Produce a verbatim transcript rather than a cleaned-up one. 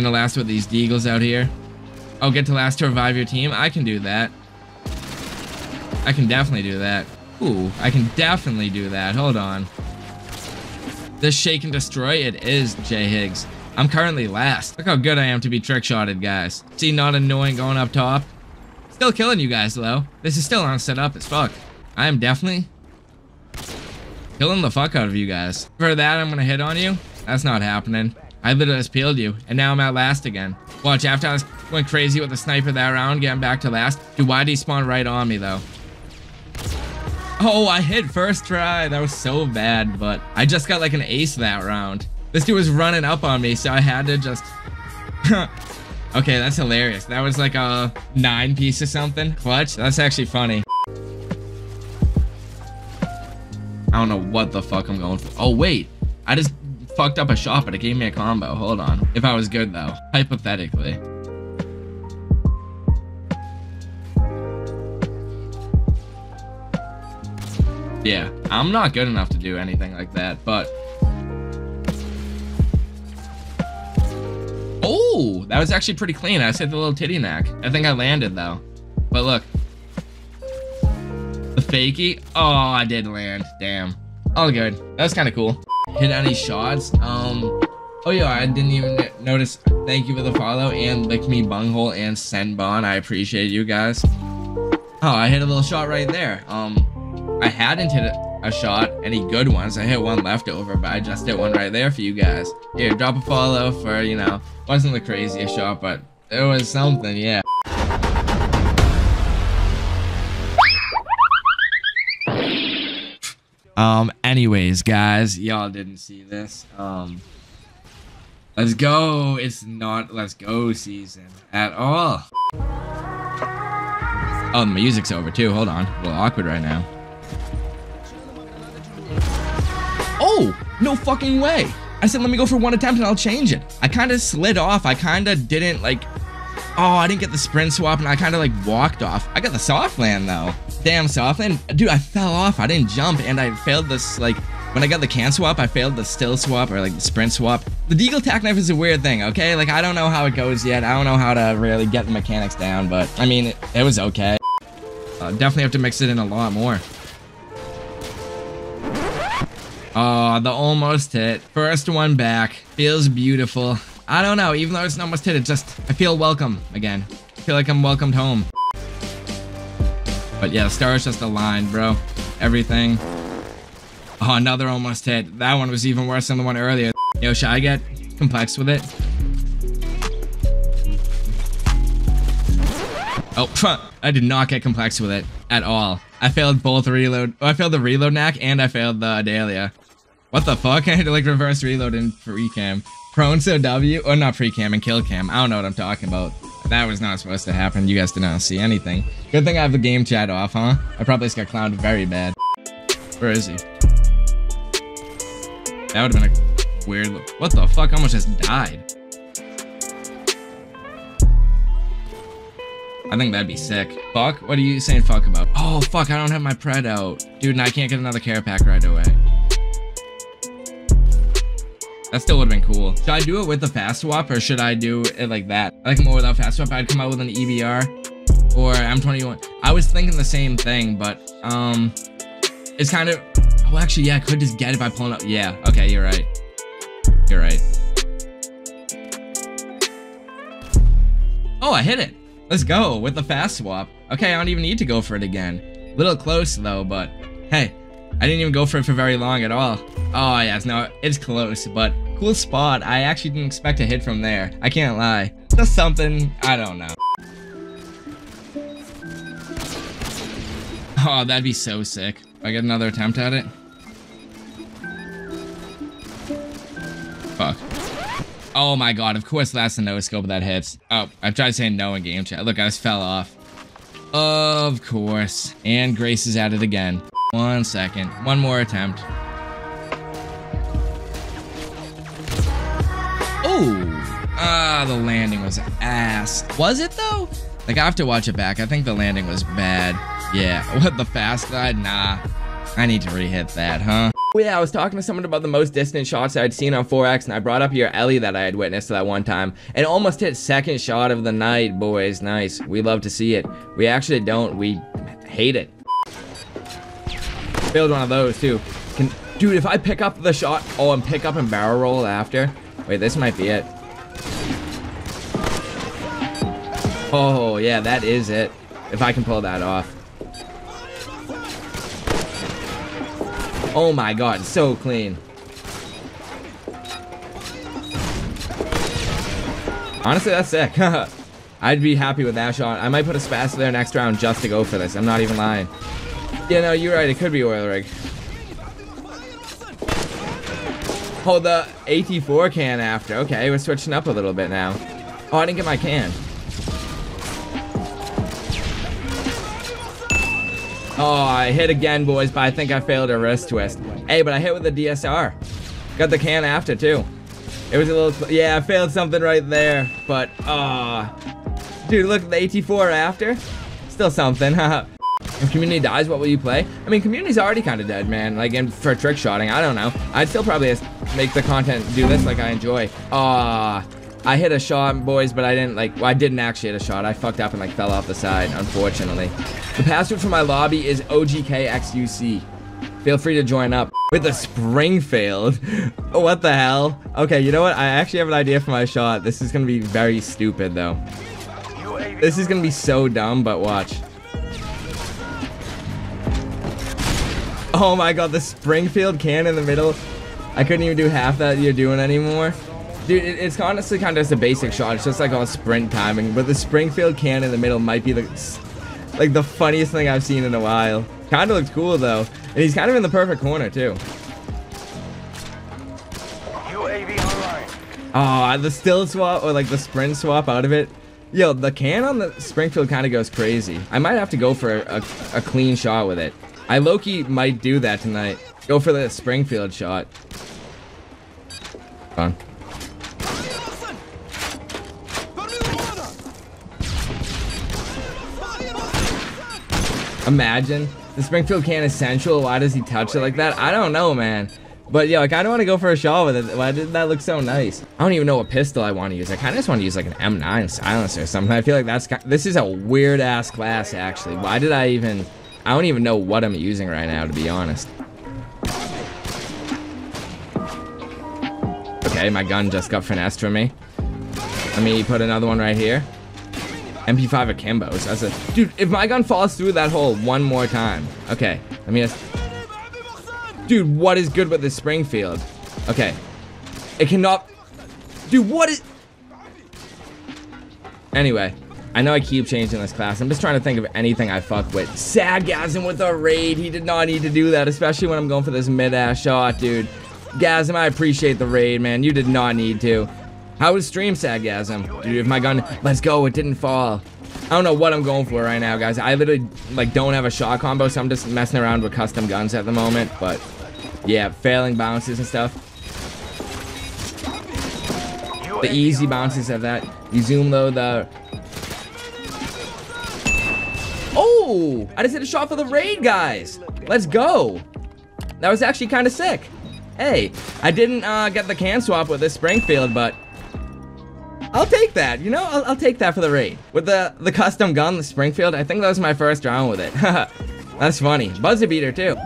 into last with these deagles out here. Oh, get to last to revive your team? I can do that. I can definitely do that. Ooh, I can definitely do that. Hold on. This shake and destroy, it is Jay Higgs. I'm currently last. Look how good I am to be trick-shotted, guys. See, not annoying going up top. Still killing you guys, though. This is still on set up as fuck. I am definitely killing the fuck out of you guys. For that, I'm gonna hit on you. That's not happening. I literally just peeled you, and now I'm at last again. Watch, after I was went crazy with the sniper that round, getting back to last. Dude, why'd he spawn right on me, though? Oh, I hit first try. That was so bad, but I just got like an ace that round. This dude was running up on me, so I had to just... Okay, that's hilarious. That was like a nine piece or something. Clutch? That's actually funny. I don't know what the fuck I'm going for. Oh, wait. I just fucked up a shot, but it gave me a combo. Hold on. If I was good, though. Hypothetically. Yeah, I'm not good enough to do anything like that, but... Oh, that was actually pretty clean. I just hit the little titty knack. I think I landed, though. But look. The fakie. Oh, I did land. Damn. All good. That was kind of cool. Hit any shots? Um... Oh, yeah, I didn't even notice. Thank you for the follow, and Lick Me Bunghole, and Senbon. I appreciate you guys. Oh, I hit a little shot right there. Um... I hadn't hit a shot, any good ones. I hit one left over, but I just hit one right there for you guys. Here, drop a follow for, you know, wasn't the craziest shot, but it was something, yeah. Um, anyways, guys, y'all didn't see this. Um, let's go. It's not let's go season at all. Oh, the music's over too. Hold on. A little awkward right now. Oh, no fucking way. I said, let me go for one attempt and I'll change it. I kind of slid off. I kind of didn't like, oh, I didn't get the sprint swap and I kind of like walked off. I got the soft land though. Damn soft land. Dude, I fell off. I didn't jump and I failed this like, when I got the can swap, I failed the still swap or like the sprint swap. The deagle tack knife is a weird thing, okay? Like, I don't know how it goes yet. I don't know how to really get the mechanics down, but I mean, it, it was okay. Uh, definitely have to mix it in a lot more. Oh, the almost hit. First one back. Feels beautiful. I don't know, even though it's an almost hit, it just, I feel welcome again. I feel like I'm welcomed home. But yeah, the stars just aligned, bro. Everything. Oh, another almost hit. That one was even worse than the one earlier. Yo, should I get complex with it? Oh, I did not get complex with it at all. I failed both reload. Oh, I failed the reload knack and I failed the Adalia. What the fuck? I had to like reverse reload in pre-cam. Prone so W, or not pre-cam and kill cam. I don't know what I'm talking about. That was not supposed to happen. You guys did not see anything. Good thing I have the game chat off, huh? I probably just got clowned very bad. Where is he? That would have been a weird look. What the fuck? I almost just died. I think that'd be sick. Fuck? What are you saying fuck about? Oh, fuck, I don't have my pred out. Dude, and I can't get another care pack right away. That still would've been cool. Should I do it with the fast swap, or should I do it like that? I like more without fast swap, I'd come out with an E B R or M twenty-one. I was thinking the same thing, but, um, it's kind of... Oh, actually, yeah, I could just get it by pulling up. Yeah, okay, you're right. You're right. Oh, I hit it. Let's go with the fast swap. Okay, I don't even need to go for it again. A little close though, but hey, I didn't even go for it for very long at all. Oh yes, no, it's close, but cool spot. I actually didn't expect a hit from there. I can't lie. Just something, I don't know. Oh, that'd be so sick. I get another attempt at it? Fuck. Oh my god, of course that's the no-scope that hits. Oh, I've tried saying no in game chat. Look, I just fell off. Of course. And Grace is at it again. One second. One more attempt. Oh! Ah, the landing was ass. Was it though? Like, I have to watch it back. I think the landing was bad. Yeah, what, the fast glide? Nah. I need to re-hit that, huh? Well, yeah, I was talking to someone about the most distant shots I'd seen on four X, and I brought up your Ellie that I had witnessed that one time. It almost hit second shot of the night, boys. Nice. We love to see it. We actually don't. We hate it. Build one of those, too. Can, dude, if I pick up the shot... Oh, and pick up and barrel roll after? Wait, this might be it. Oh, yeah, that is it. If I can pull that off. Oh my god, so clean. Honestly, that's sick. I'd be happy with that shot. I might put a spaz there next round just to go for this. I'm not even lying. Yeah, no, you're right. It could be oil rig. Oh, the eighty-four can after. Okay, we're switching up a little bit now. Oh, I didn't get my can. Oh, I hit again, boys, but I think I failed a wrist twist. Hey, but I hit with the D S R. Got the can after, too. It was a little... Yeah, I failed something right there, but... ah, uh, dude, look, the eighty-four after. Still something, haha. If Community dies, what will you play? I mean, Community's already kind of dead, man. Like, and for trick shotting, I don't know. I'd still probably just make the content do this like I enjoy. Ah, uh, I hit a shot, boys, but I didn't, like, well, I didn't actually hit a shot. I fucked up and, like, fell off the side, unfortunately. The password for my lobby is O G K X U C. Feel free to join up. With a Springfield? What the hell? Okay, you know what? I actually have an idea for my shot. This is gonna be very stupid, though. This is gonna be so dumb, but watch. Oh my god, the Springfield can in the middle. I couldn't even do half that you're doing anymore. Dude, it's honestly kind of just a basic shot. It's just like all sprint timing, but the Springfield can in the middle might be the... like the funniest thing I've seen in a while. Kind of looks cool though, and he's kind of in the perfect corner too. U A V online. Oh, the still swap or like the sprint swap out of it. Yo, the can on the Springfield kind of goes crazy. I might have to go for a, a, a clean shot with it. I low-key might do that tonight. Go for the Springfield shot. Fun. Imagine the Springfield can is central. Why does he touch it like that? I don't know, man. But yeah, I kind of want to go for a shot with it. Why didn't that look so nice? I don't even know what pistol I want to use. I kind of just want to use like an M nine silencer or something. I feel like that's kind of, this is a weird ass class actually. Why did I even? I don't even know what I'm using right now, to be honest. Okay, my gun just got finessed for me. Let me put another one right here. M P five Akimbos. That's a dude. If my gun falls through that hole one more time, okay. Let me just. Dude, what is good with this Springfield? Okay, it cannot. Dude, what is? Anyway, I know I keep changing this class. I'm just trying to think of anything I fuck with. Saggasm with a raid. He did not need to do that, especially when I'm going for this mid-ass shot, dude. Gasm, I appreciate the raid, man. You did not need to. How was stream, Saggasm? Dude, if my gun... Let's go, it didn't fall. I don't know what I'm going for right now, guys. I literally, like, don't have a shot combo, so I'm just messing around with custom guns at the moment. But, yeah, failing bounces and stuff. The easy bounces of that. You zoom low the... Oh! I just hit a shot for the raid, guys! Let's go! That was actually kind of sick. Hey, I didn't uh, get the can swap with this Springfield, but... I'll take that, you know, I'll, I'll take that for the raid. With the, the custom gun, the Springfield, I think that was my first round with it. That's funny. Buzzer beater, too.